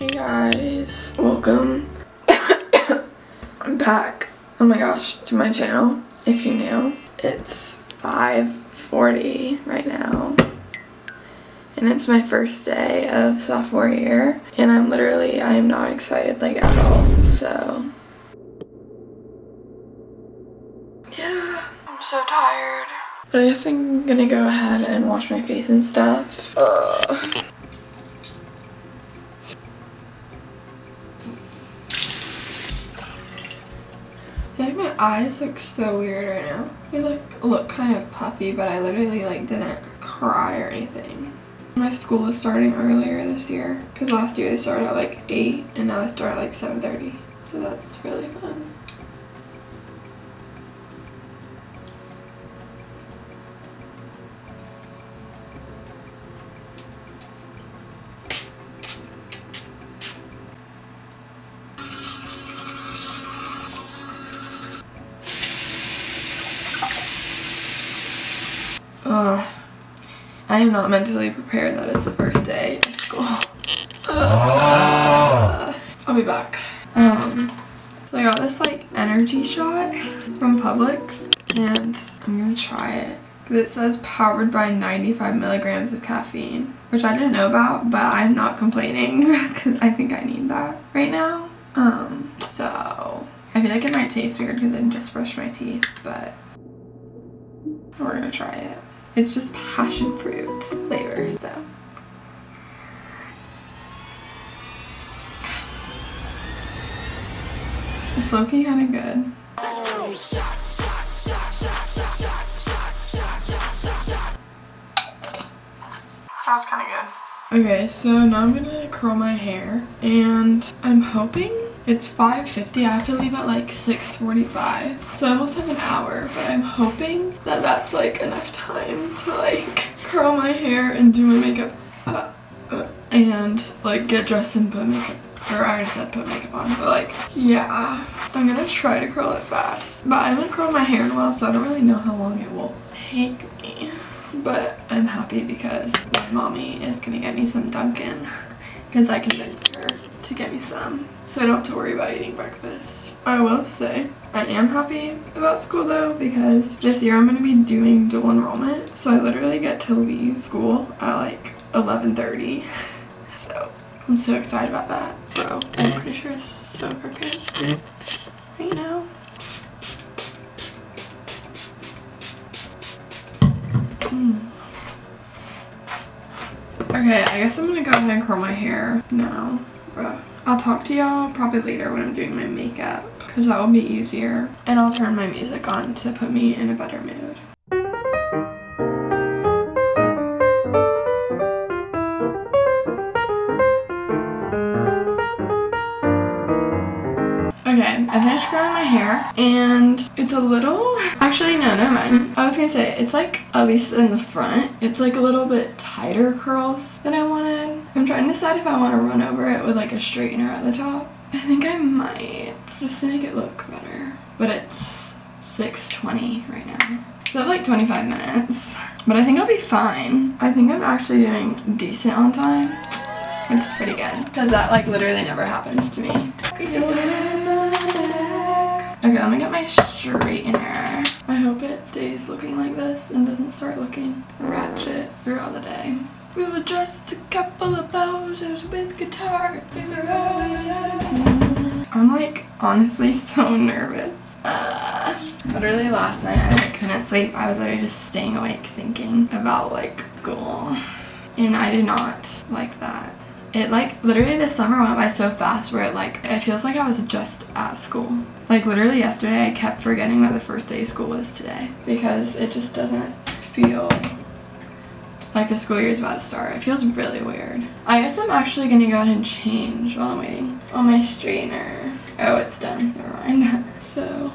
Hey guys, welcome back, oh my gosh, to my channel. If you're new, it's 5:40 right now and it's my first day of sophomore year and I am not excited like at all, so yeah, I'm so tired. But I guess I'm gonna go ahead and wash my face and stuff. Like, my eyes look so weird right now. They look kind of puffy, but I literally like didn't cry or anything. My school is starting earlier this year because last year they started at like 8 and now they start at like 7:30. So that's really fun. I am not mentally prepared that it's the first day of school. I'll be back. So I got this like energy shot from Publix and I'm gonna try it. It says powered by 95 milligrams of caffeine, which I didn't know about, but I'm not complaining because I think I need that right now. So I feel like it might taste weird because I just brushed my teeth, but we're gonna try it. It's just passion fruit flavor, so. It's low-key kinda good. That was kinda good. Okay, so now I'm gonna curl my hair, and I'm hoping it's 5:50. I have to leave at like 6:45, so I almost have an hour, but I'm hoping that that's like enough time to like curl my hair and do my makeup and like get dressed and put makeup, or I already said put makeup on, but like, yeah, I'm gonna try to curl it fast, but I haven't curled my hair in a while, so I don't really know how long it will take me, but I'm happy because my mommy is gonna get me some Dunkin' because I convinced her to get me some, so I don't have to worry about eating breakfast. I will say, I am happy about school though, because this year I'm going to be doing dual enrollment, so I literally get to leave school at like 11:30, so I'm so excited about that. Bro, I'm pretty sure this is so crooked right now. Okay, I guess I'm going to go ahead and curl my hair now. I'll talk to y'all probably later when I'm doing my makeup because that will be easier, and I'll turn my music on to put me in a better mood. Okay, I finished growing my hair and it's a little, actually no, never mind. I was gonna say, it's like, at least in the front, it's like a little bit tighter curls than I wanted. I'm trying to decide if I want to run over it with like a straightener at the top. I think I might, just to make it look better. But it's 6:20 right now, so I have like 25 minutes. But I think I'll be fine. I think I'm actually doing decent on time, which is pretty good because that like literally never happens to me. Yeah. Okay, let me get my straightener. I hope it stays looking like this and doesn't start looking ratchet throughout the day. We were just a couple of posers with guitar. I'm like honestly so nervous. Literally last night I like couldn't sleep. I was literally just staying awake thinking about like school, and I did not like that. It like literally this summer went by so fast where it like, it feels like I was just at school. Like literally yesterday I kept forgetting that the first day of school was today because it just doesn't feel like the school year is about to start. It feels really weird. I guess I'm actually gonna go ahead and change while I'm waiting on my straightener. Oh, it's done, never mind. So,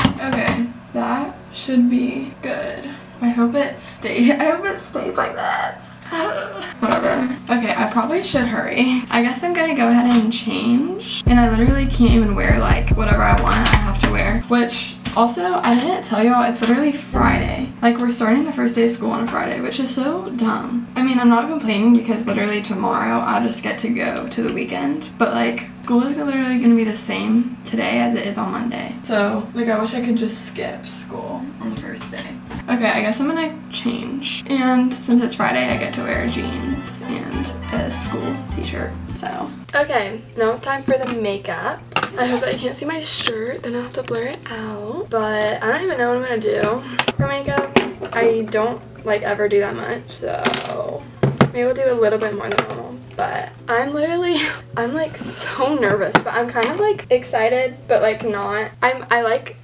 okay, that should be good. I hope it stays like that. Whatever. Okay, I probably should hurry. I guess I'm gonna go ahead and change. And I literally can't even wear like whatever I want, I have to wear, which Also, I didn't tell y'all, it's literally Friday. Like, we're starting the first day of school on a Friday, which is so dumb. I mean, I'm not complaining because literally tomorrow I just get to go to the weekend. But like, school is literally gonna be the same today as it is on Monday. So like, I wish I could just skip school on the first day. Okay, I guess I'm gonna change. And since it's Friday, I get to wear jeans and a school t-shirt, so. Okay, now it's time for the makeup. I hope that you can't see my shirt, then I'll have to blur it out. But I don't even know what I'm gonna do for makeup. I don't like ever do that much, so maybe we'll do a little bit more than normal. But I'm like so nervous, but I'm kind of like excited, but like not. I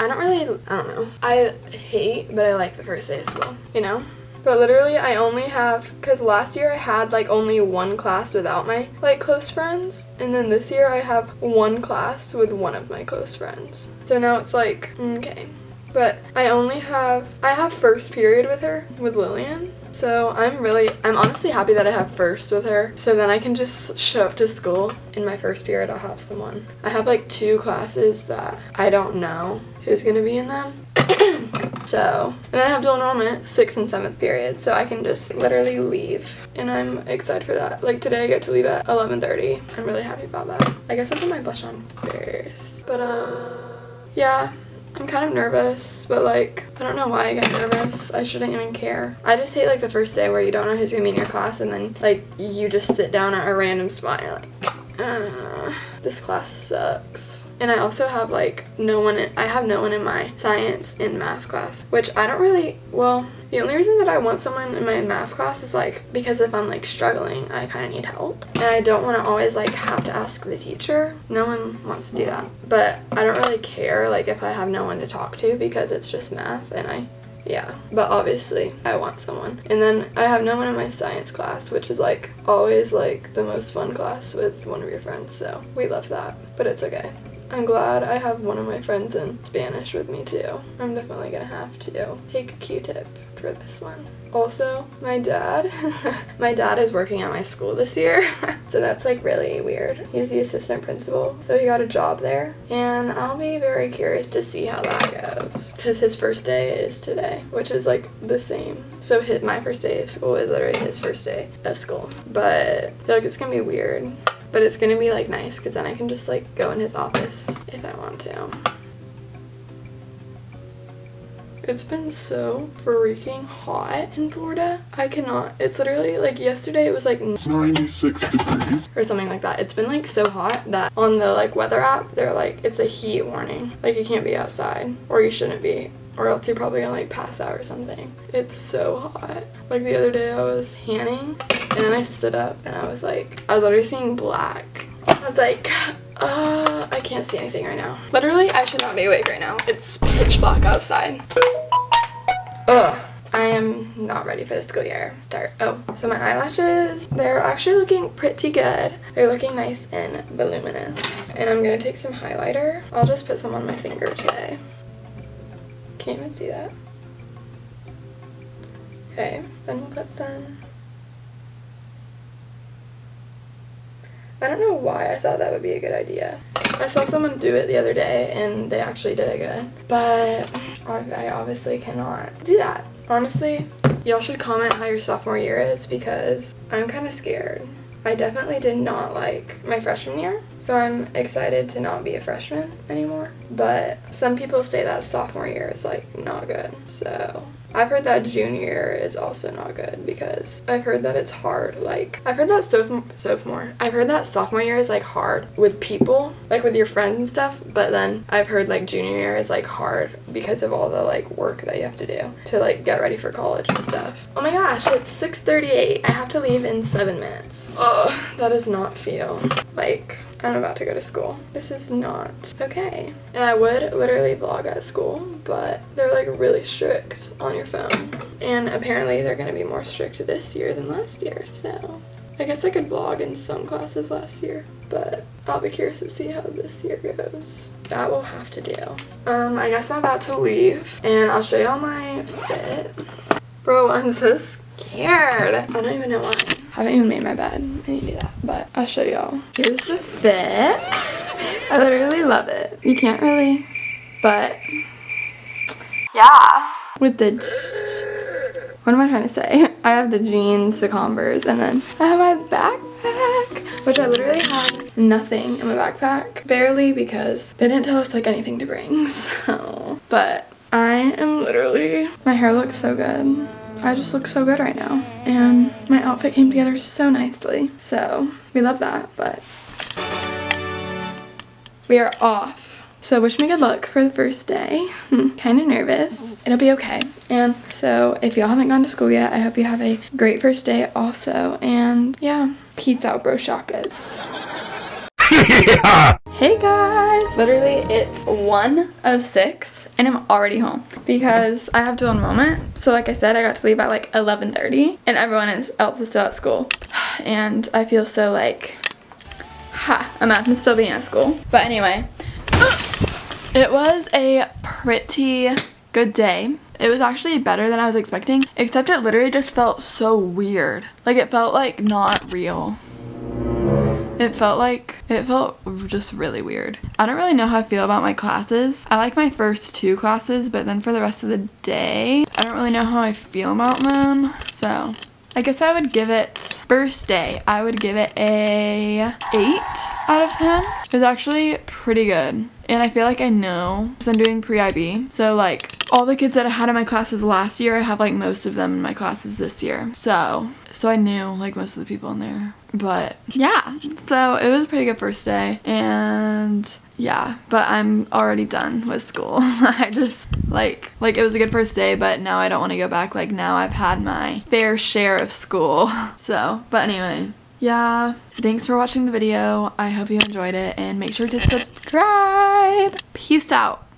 don't know. I hate, but I like the first day of school, you know? But literally I only have, because last year I had like only one class without my like close friends, and then this year I have one class with one of my close friends. So now it's like, okay. But I have first period with her, with Lillian. So I'm honestly happy that I have first with her. So then I can just show up to school. In my first period, I'll have someone. I have like two classes that I don't know who's gonna be in them. So, and then I have dual enrollment, 6th and 7th period, so I can just literally leave, and I'm excited for that. Like, today I get to leave at 11:30. I'm really happy about that. I guess I'll put my blush on first, but yeah, I'm kind of nervous, but like, I don't know why I get nervous. I shouldn't even care. I just hate like the first day where you don't know who's gonna be in your class, and then like, you just sit down at a random spot, and you're like, this class sucks. And I also have like no one in my science and math class, which I don't really, well, the only reason that I want someone in my math class is like because if I'm like struggling, I kind of need help, and I don't want to always like have to ask the teacher. No one wants to do that, but I don't really care like if I have no one to talk to because it's just math, and yeah, but obviously I want someone. And then I have no one in my science class, which is like always like the most fun class with one of your friends, so we love that, but it's okay. I'm glad I have one of my friends in Spanish with me too. I'm definitely gonna have to take a Q-tip for this one. Also, my dad is working at my school this year, so that's like really weird. He's the assistant principal, so he got a job there, and I'll be very curious to see how that goes, because his first day is today, which is like the same. So my first day of school is literally his first day of school, but I feel like it's gonna be weird, but it's gonna be like nice, because then I can just like go in his office if I want to. It's been so freaking hot in Florida. I cannot, it's literally like yesterday it was like 96 degrees or something like that. It's been like so hot that on the like weather app, they're like, it's a heat warning. Like you can't be outside, or you shouldn't be, or else you're probably gonna like pass out or something. It's so hot. Like the other day I was tanning, and then I stood up and I was literally seeing black. I was like, I can't see anything right now. Literally, I should not be awake right now. It's pitch black outside. Ugh. I am not ready for the school year start. Oh, so my eyelashes, they're actually looking pretty good. They're looking nice and voluminous. And I'm gonna take some highlighter. I'll just put some on my finger today. Can't even see that. Okay, then we'll put some. I don't know why I thought that would be a good idea. I saw someone do it the other day, and they actually did it good. But I obviously cannot do that. Honestly, y'all should comment how your sophomore year is, because I'm kind of scared. I definitely did not like my freshman year, so I'm excited to not be a freshman anymore. But some people say that sophomore year is like not good, so. I've heard that junior year is also not good, because I've heard that it's hard. Like, I've heard that sophomore year is like hard with people, like with your friends and stuff, but then I've heard like junior year is like hard because of all the like work that you have to do to like get ready for college and stuff. Oh my gosh, it's 6:38. I have to leave in 7 minutes. Oh, that does not feel like I'm about to go to school. This is not okay. And I would literally vlog at school, but they're like really strict on your phone. And apparently they're gonna be more strict this year than last year, so. I guess I could vlog in some classes last year, but I'll be curious to see how this year goes. That will have to do. I guess I'm about to leave, and I'll show y'all my fit. Bro, I'm so scared. I don't even know why. I haven't even made my bed. I need to do that, but I'll show y'all. Here's the fit. I literally love it. You can't really, but Yeah. With the, what am I trying to say? I have the jeans, the Converse, and then I have my backpack, which I literally have nothing in my backpack, barely, because they didn't tell us like anything to bring, so. But I am literally, my hair looks so good. I just look so good right now. And my outfit came together so nicely. So we love that, but we are off. So wish me good luck for the first day. Kind of nervous. It'll be okay. And so if y'all haven't gone to school yet, I hope you have a great first day also. And yeah, peace out, bro shakas. Hey guys, literally it's 1:06 and I'm already home because I have dual enrollment. So like I said, I got to leave at like 11:30 and everyone else is still at school. And I feel so like, ha, I'm out and still being at school. But anyway, it was a pretty good day. It was actually better than I was expecting, except it literally just felt so weird. Like it felt like not real. It felt just really weird. I don't really know how I feel about my classes. I like my first two classes, but then for the rest of the day, I don't really know how I feel about them. So I guess I would give it, first day, I would give it a 8 out of 10. It was actually pretty good. And I feel like I know, because I'm doing pre-IB, so like all the kids that I had in my classes last year, I have like most of them in my classes this year. So I knew like most of the people in there. But yeah, so it was a pretty good first day. And yeah, but I'm already done with school. I just like it was a good first day, but now I don't want to go back. Like now I've had my fair share of school. So, but anyway. Yeah, thanks for watching the video. I hope you enjoyed it and make sure to subscribe. Peace out.